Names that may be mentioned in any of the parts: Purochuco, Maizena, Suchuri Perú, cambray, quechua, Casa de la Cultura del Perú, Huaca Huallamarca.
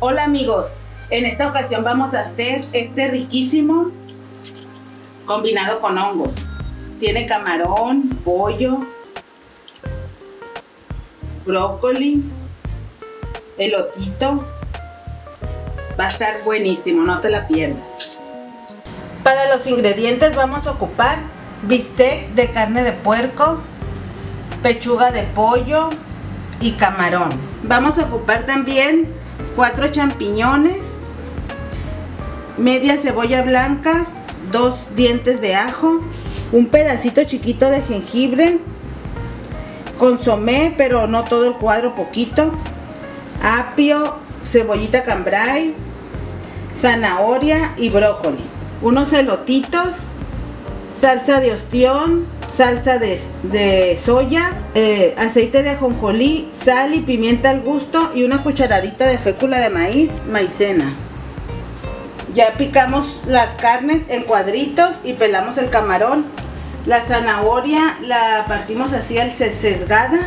Hola amigos, en esta ocasión vamos a hacer este riquísimo combinado con hongos. Tiene camarón, pollo, brócoli, elotito. Va a estar buenísimo, no te la pierdas. Para los ingredientes vamos a ocupar bistec de carne de puerco, pechuga de pollo y camarón. Vamos a ocupar también 4 champiñones, media cebolla blanca, 2 dientes de ajo, un pedacito chiquito de jengibre, consomé, pero no todo el cuadro, poquito, apio, cebollita cambray, zanahoria y brócoli, unos elotitos, salsa de ostión, salsa de soya, aceite de ajonjolí, sal y pimienta al gusto y una cucharadita de fécula de maíz, maicena. Ya picamos las carnes en cuadritos y pelamos el camarón. La zanahoria la partimos así al sesgada.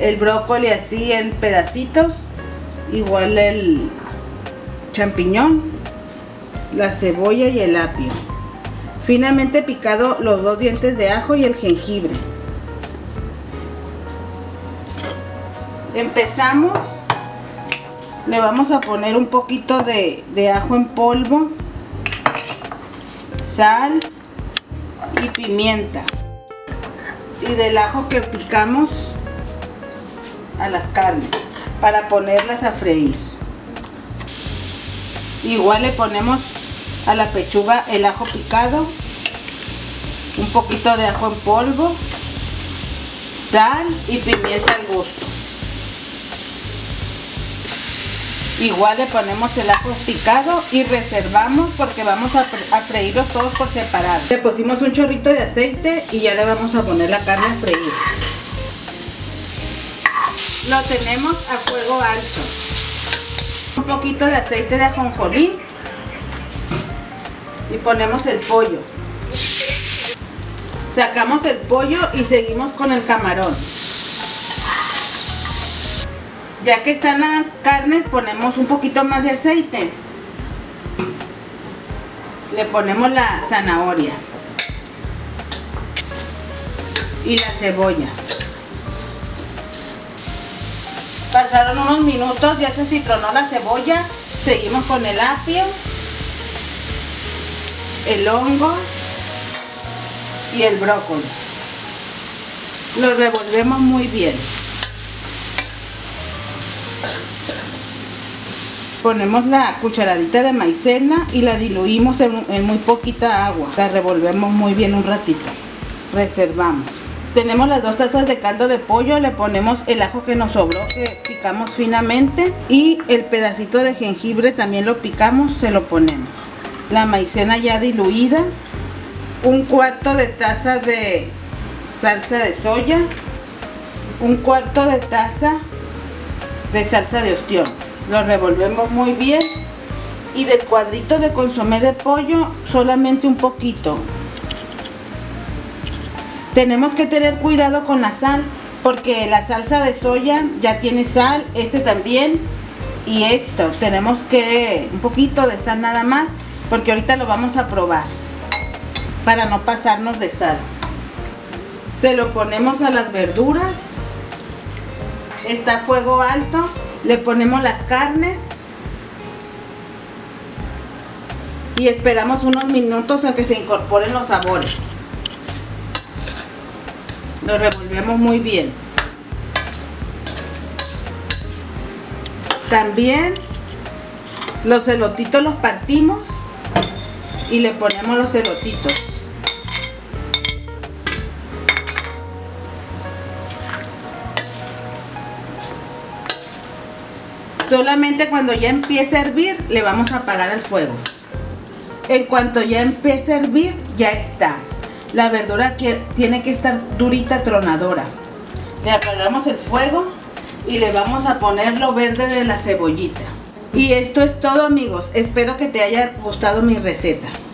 El brócoli así en pedacitos. Igual el champiñón, la cebolla y el apio. Finamente picado los 2 dientes de ajo y el jengibre. Empezamos. Le vamos a poner un poquito de ajo en polvo, sal y pimienta. Y del ajo que picamos a las carnes para ponerlas a freír. Igual le ponemos a la pechuga el ajo picado, un poquito de ajo en polvo, sal y pimienta al gusto. Igual le ponemos el ajo picado y reservamos porque vamos a freírlos todos por separado. Le pusimos un chorrito de aceite y ya le vamos a poner la carne a freír. Lo tenemos a fuego alto. Un poquito de aceite de ajonjolí. Y ponemos el pollo. Sacamos el pollo y seguimos con el camarón. Ya que están las carnes, ponemos un poquito más de aceite. Le ponemos la zanahoria. Y la cebolla. Pasaron unos minutos, ya se citronó la cebolla. Seguimos con el apio, el hongo y el brócoli. Lo revolvemos muy bien. Ponemos la cucharadita de maicena y la diluimos en muy poquita agua. La revolvemos muy bien un ratito. Reservamos. Tenemos las 2 tazas de caldo de pollo. Le ponemos el ajo que nos sobró, que picamos finamente. Y el pedacito de jengibre también lo picamos, se lo ponemos. La maicena ya diluida, un 1/4 de taza de salsa de soya, un 1/4 de taza de salsa de ostión. Lo revolvemos muy bien y del cuadrito de consomé de pollo solamente un poquito. Tenemos que tener cuidado con la sal porque la salsa de soya ya tiene sal, este también y esto. Tenemos que un poquito de sal nada más, porque ahorita lo vamos a probar para no pasarnos de sal. Se lo ponemos a las verduras. Está a fuego alto. Le ponemos las carnes y esperamos unos minutos a que se incorporen los sabores. Lo revolvemos muy bien. También los elotitos los partimos y le ponemos los elotitos. Solamente cuando ya empiece a hervir le vamos a apagar el fuego. En cuanto ya empiece a hervir, ya está. La verdura tiene que estar durita, tronadora. Le apagamos el fuego y le vamos a poner lo verde de la cebollita. Y esto es todo amigos, espero que te haya gustado mi receta.